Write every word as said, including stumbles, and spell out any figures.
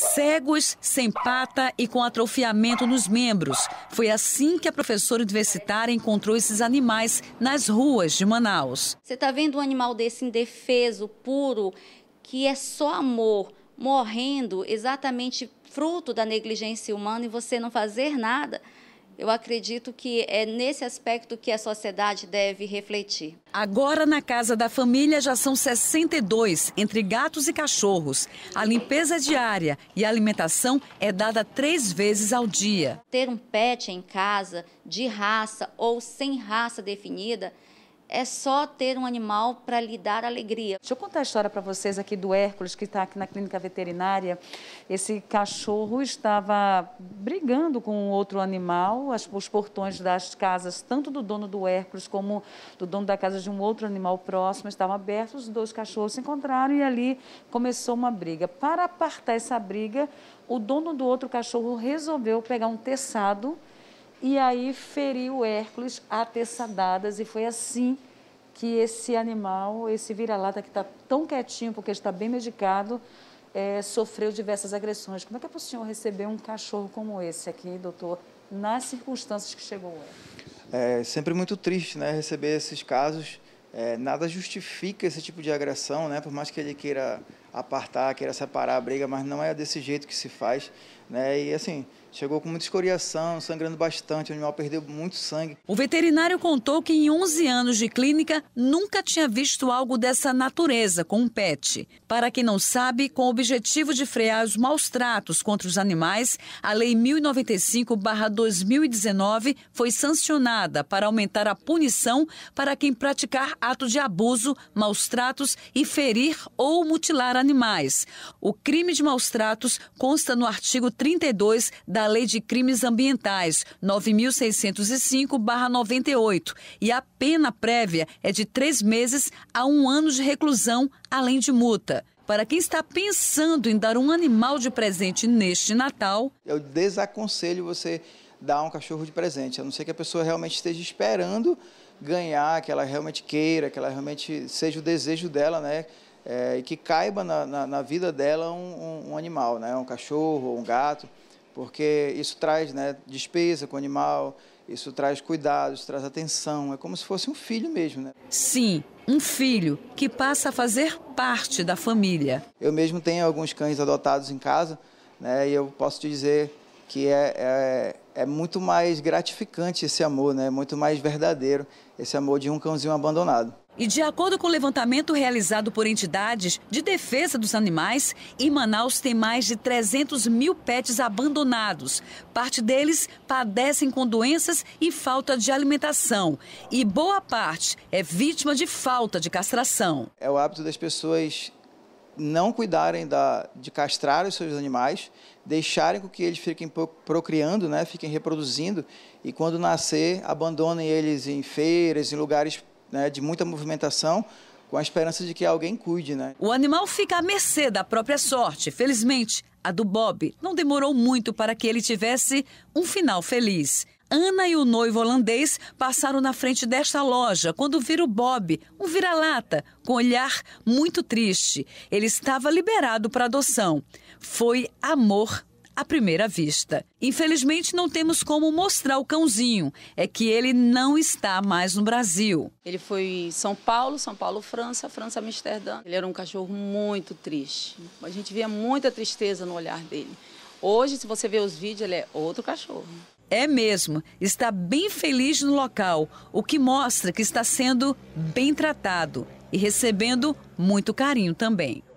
Cegos, sem pata e com atrofiamento nos membros. Foi assim que a professora universitária encontrou esses animais nas ruas de Manaus. Você está vendo um animal desse indefeso, puro, que é só amor, morrendo exatamente fruto da negligência humana e você não fazer nada? Eu acredito que é nesse aspecto que a sociedade deve refletir. Agora, na casa da família, já são sessenta e dois, entre gatos e cachorros. A limpeza é diária e a alimentação é dada três vezes ao dia. Ter um pet em casa, de raça ou sem raça definida, é só ter um animal para lhe dar alegria. Deixa eu contar a história para vocês aqui do Hércules, que está aqui na clínica veterinária. Esse cachorro estava brigando com outro animal. As, os portões das casas, tanto do dono do Hércules como do dono da casa de um outro animal próximo, estavam abertos. Os dois cachorros se encontraram e ali começou uma briga. Para apartar essa briga, o dono do outro cachorro resolveu pegar um teçado e aí feriu Hércules a teçadadas, e foi assim que esse animal, esse vira-lata que está tão quietinho porque está bem medicado, é, sofreu diversas agressões. Como é que é para o senhor receber um cachorro como esse aqui, doutor, nas circunstâncias que chegou o Hércules? É sempre muito triste, né, receber esses casos. É, nada justifica esse tipo de agressão, né? Por mais que ele queira apartar, queira separar a briga, mas não é desse jeito que se faz, né? E assim, chegou com muita escoriação, sangrando bastante, o animal perdeu muito sangue. O veterinário contou que em onze anos de clínica nunca tinha visto algo dessa natureza com um pet. Para quem não sabe, com o objetivo de frear os maus tratos contra os animais, a Lei mil e noventa e cinco barra dois mil e dezenove foi sancionada para aumentar a punição para quem praticar ato de abuso, maus tratos e ferir ou mutilar animais. O crime de maus tratos consta no artigo trinta e dois da da Lei de Crimes Ambientais, nove mil seiscentos e cinco barra noventa e oito, e a pena prévia é de três meses a um ano de reclusão, além de multa. Para quem está pensando em dar um animal de presente neste Natal... Eu desaconselho você dar um cachorro de presente, a não ser que a pessoa realmente esteja esperando ganhar, que ela realmente queira, que ela realmente seja o desejo dela, né? É, e que caiba na, na, na vida dela um, um, um animal, né? Um cachorro, um gato... Porque isso traz, né, despesa com o animal, isso traz cuidados, traz atenção, é como se fosse um filho mesmo, né? Sim, um filho que passa a fazer parte da família. Eu mesmo tenho alguns cães adotados em casa, né, e eu posso te dizer que é, é, é muito mais gratificante esse amor, né, é muito mais verdadeiro esse amor de um cãozinho abandonado. E de acordo com o levantamento realizado por entidades de defesa dos animais, em Manaus tem mais de trezentos mil pets abandonados. Parte deles padecem com doenças e falta de alimentação. E boa parte é vítima de falta de castração. É o hábito das pessoas não cuidarem da, de castrar os seus animais, deixarem com que eles fiquem procriando, né, fiquem reproduzindo, e quando nascer, abandonem eles em feiras, em lugares, né, de muita movimentação, com a esperança de que alguém cuide, né? O animal fica à mercê da própria sorte. Felizmente, a do Bob não demorou muito para que ele tivesse um final feliz. Ana e o noivo holandês passaram na frente desta loja quando viram o Bob, um vira-lata, com um olhar muito triste. Ele estava liberado para adoção. Foi amor à primeira vista. Infelizmente, não temos como mostrar o cãozinho. É que ele não está mais no Brasil. Ele foi em São Paulo, São Paulo, França, França, Amsterdã. Ele era um cachorro muito triste. A gente via muita tristeza no olhar dele. Hoje, se você ver os vídeos, ele é outro cachorro. É mesmo. Está bem feliz no local, o que mostra que está sendo bem tratado e recebendo muito carinho também.